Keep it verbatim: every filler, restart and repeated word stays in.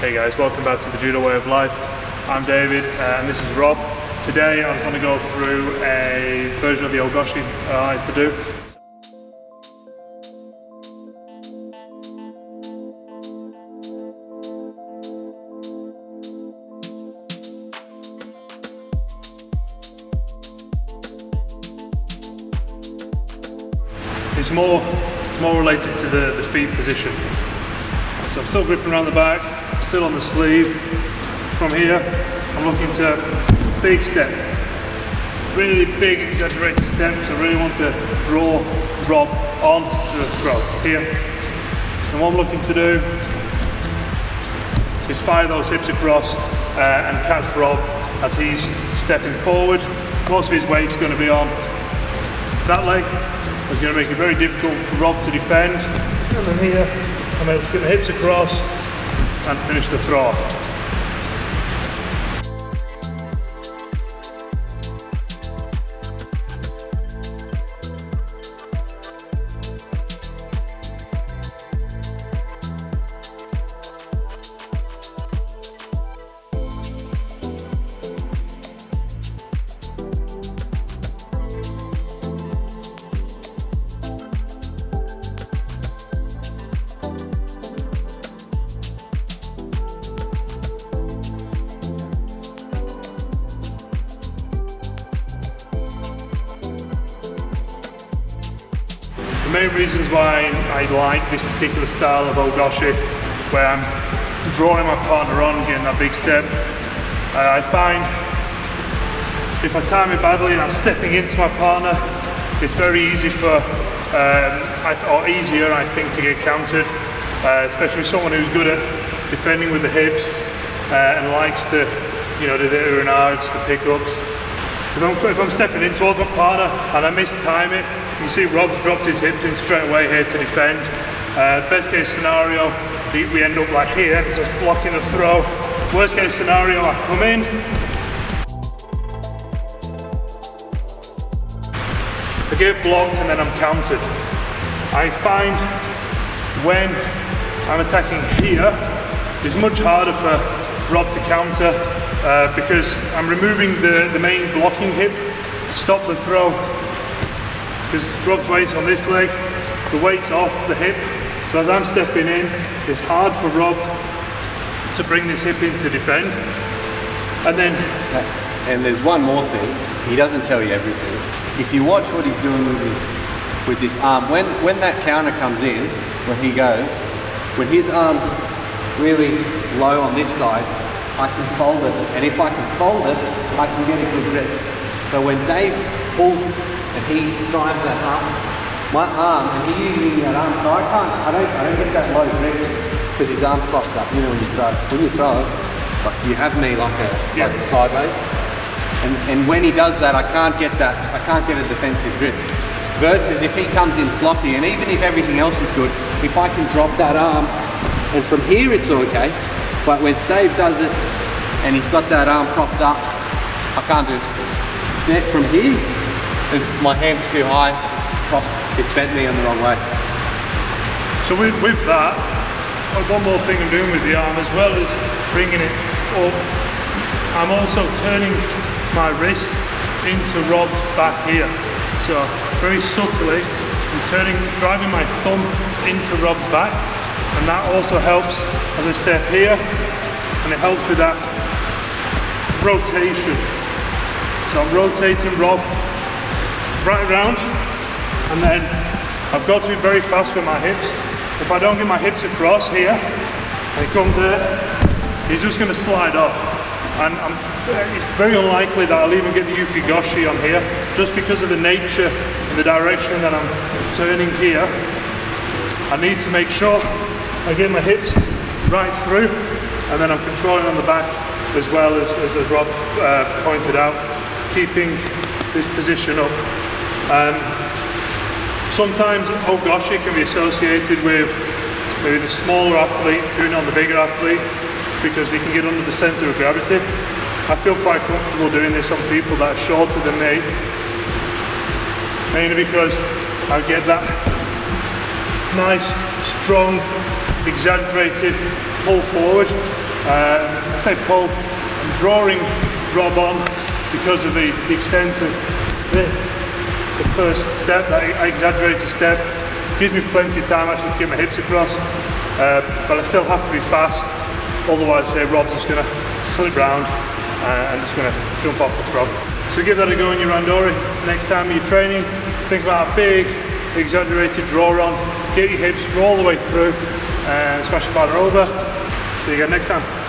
Hey guys, welcome back to the Judo Way of Life. I'm David and this is Rob. Today I'm going to go through a version of the O-goshi I like to do. It's more, it's more related to the, the feet position. So I'm still gripping around the back, still on the sleeve. From here, I'm looking to big step, really big exaggerated steps. I really want to draw Rob on to the throw here. And what I'm looking to do is fire those hips across uh, and catch Rob as he's stepping forward. Most of his weight's going to be on that leg. It's going to make it very difficult for Rob to defend. And then here, I'm able to get the hips across and finish the throw. The main reasons why I like this particular style of O-goshi, where I'm drawing my partner on, getting that big step, uh, I find if I time it badly and I'm stepping into my partner, it's very easy for, um, I, or easier I think, to get countered, uh, especially with someone who's good at defending with the hips uh, and likes to, you know, do the urinards, the pickups. If I'm, if I'm stepping in towards my partner and I mistime it, you see Rob's dropped his hip in straight away here to defend. Uh, best case scenario, we end up like here, so it's blocking the throw. Worst case scenario, I come in. I get blocked and then I'm countered. I find when I'm attacking here, it's much harder for Rob to counter uh, because I'm removing the, the main blocking hip, stop the throw, because Rob's weight's on this leg, the weight's off the hip, so as I'm stepping in, it's hard for Rob to bring this hip in to defend. And then... And there's one more thing, he doesn't tell you everything. If you watch what he's doing with, with this arm, when, when that counter comes in, when he goes, when his arm's really low on this side, I can fold it, and if I can fold it, I can get a good grip. So when Dave pulls and he drives that arm, my arm, and he's using that arm, so I can't, I don't, I don't get that low grip because his arm's crossed up. You know when you throw, when you throw, like you have me like a, yeah. like a sideways, and and when he does that, I can't get that, I can't get a defensive grip. Versus if he comes in sloppy, and even if everything else is good, if I can drop that arm, and from here it's all okay, but when Dave does it, and he's got that arm propped up, I can't do it. From here, It's, my hand's too high, it's bent me in the wrong way. So with, with that, one more thing I'm doing with the arm as well is bringing it up. I'm also turning my wrist into Rob's back here. So very subtly, I'm turning, driving my thumb into Rob's back, and that also helps as I step here, and it helps with that rotation. So I'm rotating Rob right around, and then I've got to be very fast with my hips. If I don't get my hips across here, and he comes there, he's just going to slide off. And I'm, it's very unlikely that I'll even get the Yukigoshi on here, just because of the nature and the direction that I'm turning here. I need to make sure I get my hips right through, and then I'm controlling on the back as well as, as, as Rob uh, pointed out, keeping this position up. Um, sometimes O-goshi can be associated with maybe the smaller athlete doing it on the bigger athlete because they can get under the centre of gravity. I feel quite comfortable doing this on people that are shorter than me, mainly because I get that nice, strong, exaggerated pull forward. Uh, I say pulp, I'm drawing Rob on because of the, the extent of the, the first step, I, I exaggerate a step. It gives me plenty of time actually to get my hips across, uh, but I still have to be fast, otherwise say Rob's just going to slip round uh, and just going to jump off the frog. So give that a go in your randori. Next time you're training, think about a big exaggerated draw on, get your hips all the way through and smash your partner over. See you again next time.